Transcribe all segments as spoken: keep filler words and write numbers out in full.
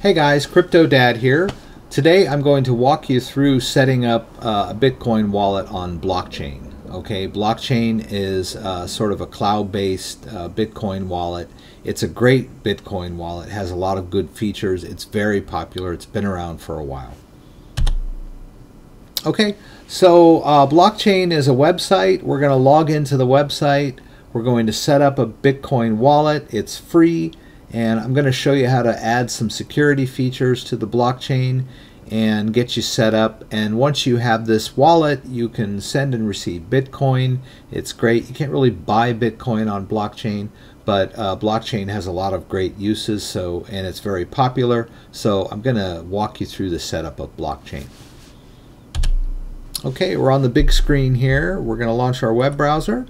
Hey guys, Crypto Dad here. Today I'm going to walk you through setting up uh, a Bitcoin wallet on blockchain. Okay, blockchain is uh, sort of a cloud-based uh, Bitcoin wallet. It's a great Bitcoin wallet. It has a lot of good features. It's very popular. It's been around for a while. Okay, so uh, blockchain is a website. We're going to log into the website. We're going to set up a Bitcoin wallet. It's free. And I'm going to show you how to add some security features to the blockchain and get you set up. And once you have this wallet, you can send and receive Bitcoin. It's great. You can't really buy Bitcoin on blockchain, but uh, blockchain has a lot of great uses, so and it's very popular. So I'm going to walk you through the setup of blockchain. Okay, we're on the big screen here. We're going to launch our web browser.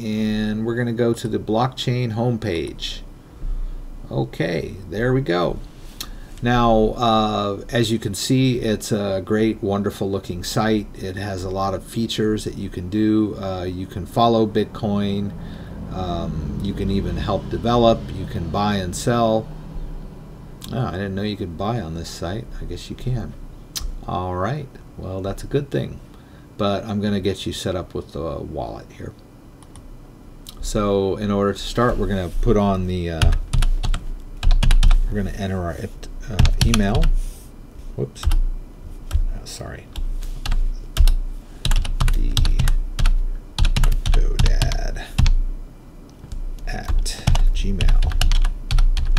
And we're going to go to the blockchain homepage. Okay, there we go. Now, uh, as you can see, it's a great, wonderful looking site. It has a lot of features that you can do. Uh, you can follow Bitcoin. Um, you can even help develop. You can buy and sell. Oh, I didn't know you could buy on this site. I guess you can. All right. Well, that's a good thing. But I'm going to get you set up with the wallet here. So in order to start, we're going to put on the, uh, we're going to enter our uh, email. Whoops. Oh, sorry. The cryptodad at gmail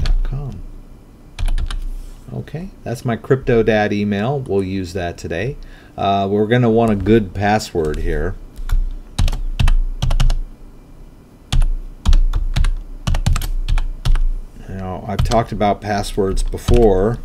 dot com. Okay, that's my cryptodad email. We'll use that today. Uh, we're going to want a good password here. Now, I've talked about passwords before.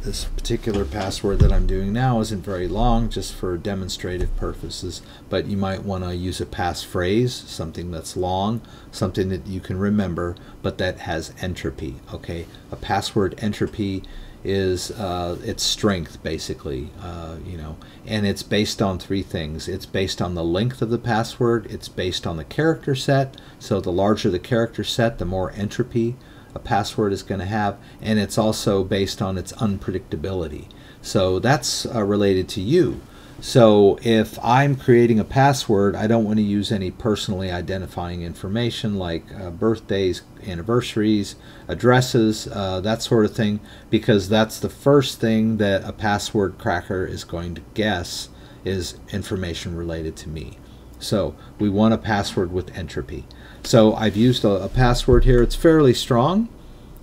This particular password that I'm doing now isn't very long, just for demonstrative purposes, but you might want to use a passphrase, something that's long, something that you can remember, but that has entropy. Okay, a password entropy is uh, its strength, basically, uh, you know, and it's based on three things. It's based on the length of the password, it's based on the character set, so the larger the character set, the more entropy a password is going to have, and it's also based on its unpredictability. So that's uh, related to you. So if I'm creating a password, I don't want to use any personally identifying information like uh, birthdays, anniversaries, addresses, uh, that sort of thing, because that's the first thing that a password cracker is going to guess is information related to me. So we want a password with entropy. So I've used a, a password here. It's fairly strong.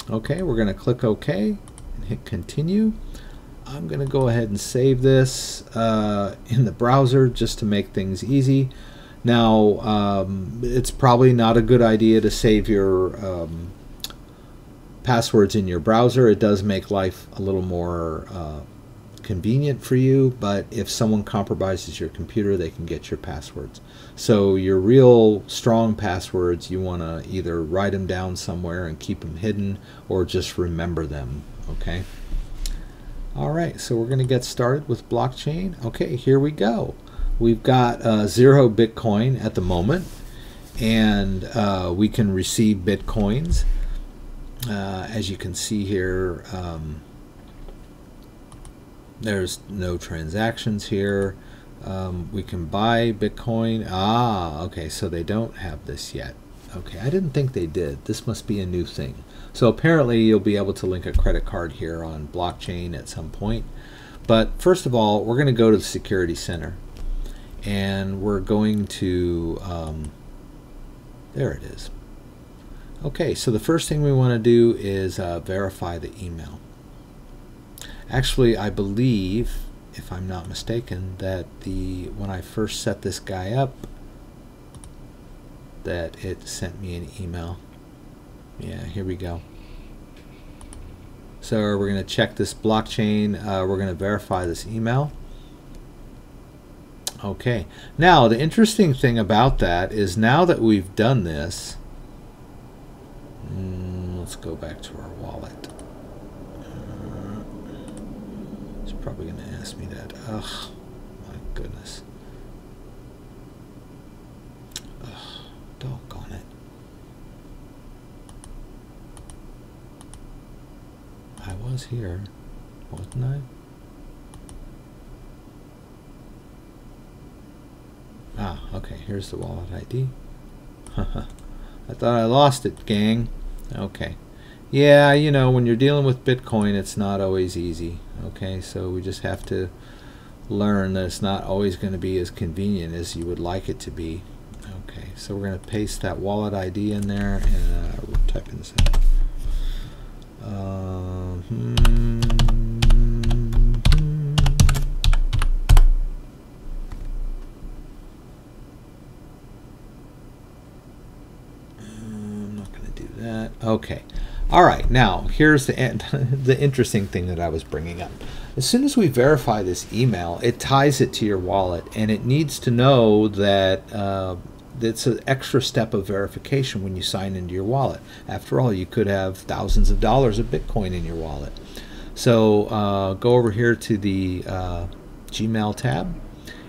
Okay, we're going to click OK and hit continue. I'm going to go ahead and save this uh, in the browser just to make things easy. Now, um, it's probably not a good idea to save your um, passwords in your browser. It does make life a little more uh, convenient for you, but if someone compromises your computer, they can get your passwords. So your real strong passwords, you want to either write them down somewhere and keep them hidden or just remember them, okay? All right, so we're going to get started with blockchain. Okay, here we go. We've got uh, zero Bitcoin at the moment, and uh, we can receive Bitcoins. Uh, as you can see here, um, there's no transactions here. Um, we can buy Bitcoin. Ah, okay, so they don't have this yet. Okay, I didn't think they did. This must be a new thing. So apparently you'll be able to link a credit card here on blockchain at some point. But first of all, we're going to go to the security center. And we're going to, um, there it is. Okay, so the first thing we want to do is uh, verify the email. Actually, I believe, if I'm not mistaken, that the when I first set this guy up, that it sent me an email. Yeah, here we go. So we're going to check this blockchain. Uh, we're going to verify this email. Okay. Now, the interesting thing about that is now that we've done this, mm, let's go back to our wallet. Uh, it's probably going to ask me that. Ugh, my goodness. Doggone it. was here, wasn't I? Ah, okay, here's the wallet I D. I thought I lost it, gang. Okay. Yeah, you know, when you're dealing with Bitcoin, it's not always easy. Okay, so we just have to learn that it's not always going to be as convenient as you would like it to be. Okay, so we're going to paste that wallet I D in there and uh, we'll type in this in. Uh, hmm, hmm. I'm not going to do that. Okay. All right, now here's the the interesting thing that I was bringing up. As soon as we verify this email, it ties it to your wallet, and it needs to know that uh, that's an extra step of verification when you sign into your wallet. After all, you could have thousands of dollars of Bitcoin in your wallet. So uh, go over here to the uh, Gmail tab,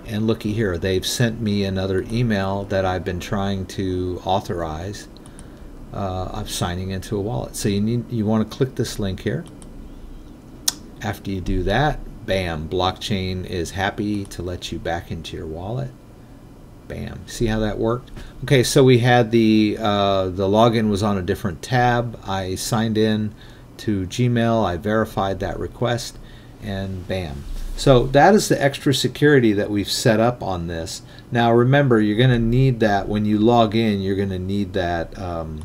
and looky here. They've sent me another email that I've been trying to authorize. Uh, I'm signing into a wallet. So you need you want to click this link here. After you do that, bam, blockchain is happy to let you back into your wallet. Bam. See how that worked? Okay, so we had the uh, the login was on a different tab. I signed in to Gmail. I verified that request, and bam. So that is the extra security that we've set up on this. Now remember, you're going to need that when you log in. You're going to need that. Um,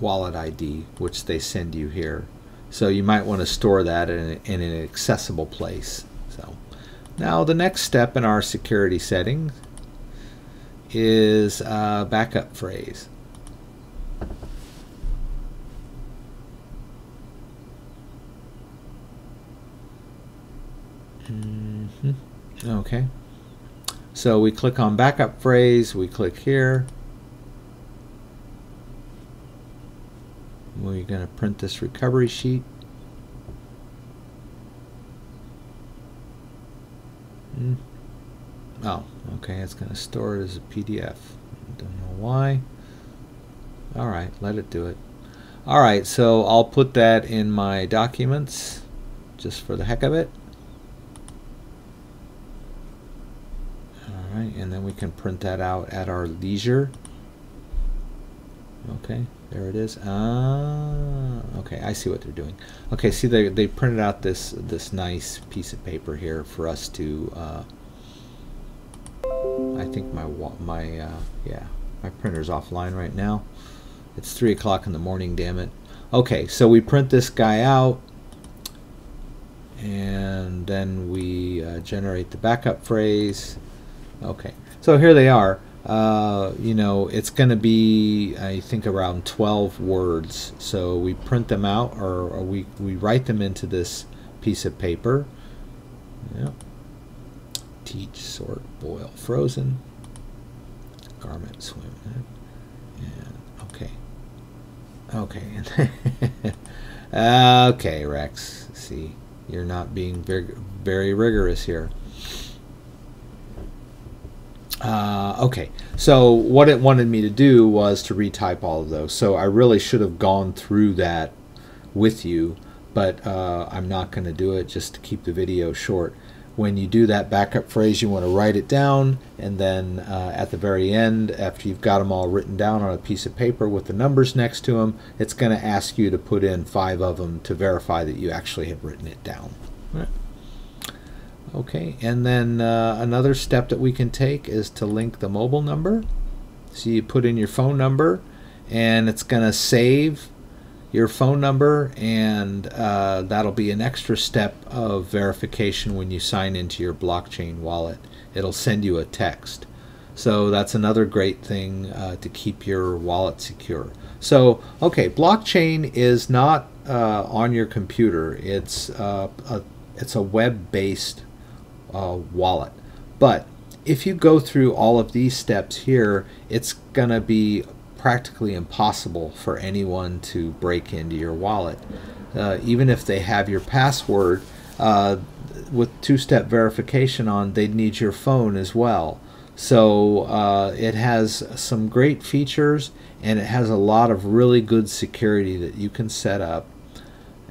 wallet I D, which they send you here. So you might want to store that in, in an accessible place. So now the next step in our security settings is a backup phrase. Mm-hmm. Okay. So we click on backup phrase, we click here. We're going to print this recovery sheet. Mm. Oh, okay, it's going to store it as a P D F. Don't know why. All right, let it do it. All right, so I'll put that in my documents just for the heck of it. All right, and then we can print that out at our leisure. Okay, there it is. Ah, okay, I see what they're doing. Okay, see, they, they printed out this this nice piece of paper here for us to uh, I think my my uh, yeah, my printer's offline right now. It's three o'clock in the morning, damn it. Okay, so we print this guy out, and then we uh, generate the backup phrase. Okay, so here they are. Uh, you know, it's going to be, I think, around twelve words. So we print them out, or, or we, we write them into this piece of paper. Yep. Teach, sort, boil, frozen, garment, swim. And, okay. Okay. Okay, Rex. See, you're not being very, very rigorous here. Uh, okay, so what it wanted me to do was to retype all of those. So I really should have gone through that with you, but uh, I'm not going to do it just to keep the video short. When you do that backup phrase, you want to write it down, and then uh, at the very end, after you've got them all written down on a piece of paper with the numbers next to them, it's going to ask you to put in five of them to verify that you actually have written it down. All right. Okay, and then uh, another step that we can take is to link the mobile number. So you put in your phone number, and it's going to save your phone number, and uh, that'll be an extra step of verification when you sign into your blockchain wallet. It'll send you a text. So that's another great thing uh, to keep your wallet secure. So, okay, blockchain is not uh, on your computer. It's, uh, a, it's a web-based Uh, wallet. But if you go through all of these steps here, it's going to be practically impossible for anyone to break into your wallet. Uh, even if they have your password, uh, with two-step verification on, they'd need your phone as well. So uh, it has some great features, and it has a lot of really good security that you can set up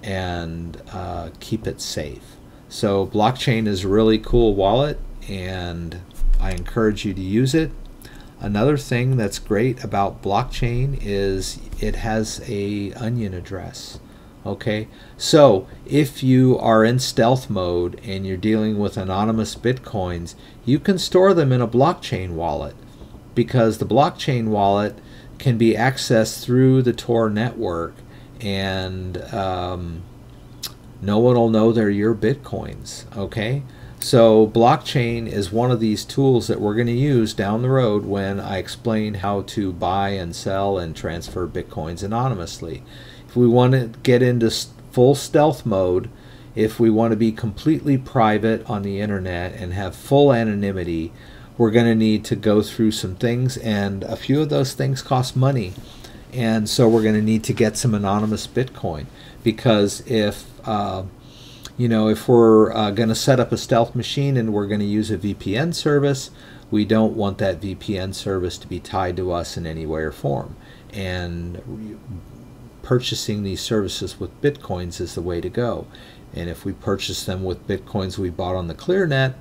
and uh, keep it safe. So blockchain is a really cool wallet, and I encourage you to use it. Another thing that's great about blockchain is it has a onion address. Okay, so if you are in stealth mode and you're dealing with anonymous bitcoins, you can store them in a blockchain wallet, because the blockchain wallet can be accessed through the Tor network, and um, no one will know they're your bitcoins. Okay, so blockchain is one of these tools that we're going to use down the road when I explain how to buy and sell and transfer bitcoins anonymously. If we want to get into full stealth mode, if we want to be completely private on the internet and have full anonymity, we're going to need to go through some things, and a few of those things cost money. And so we're going to need to get some anonymous Bitcoin, because if uh, you know, if we're uh, going to set up a stealth machine and we're going to use a V P N service, we don't want that V P N service to be tied to us in any way or form. And purchasing these services with Bitcoins is the way to go. And if we purchase them with Bitcoins we bought on the clearnet,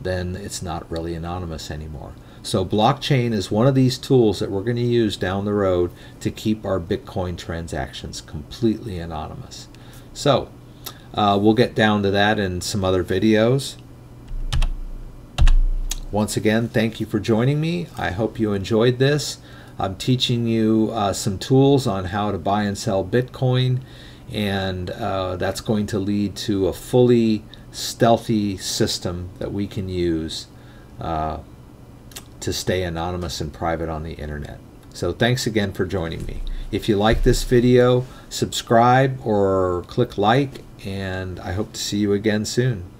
then it's not really anonymous anymore. So blockchain is one of these tools that we're going to use down the road to keep our Bitcoin transactions completely anonymous. So Uh, we'll get down to that in some other videos. Once again, thank you for joining me. I hope you enjoyed this. I'm teaching you uh, some tools on how to buy and sell Bitcoin, and uh, that's going to lead to a fully stealthy system that we can use uh, to stay anonymous and private on the internet. So thanks again for joining me. If you like this video, subscribe or click like, and I hope to see you again soon.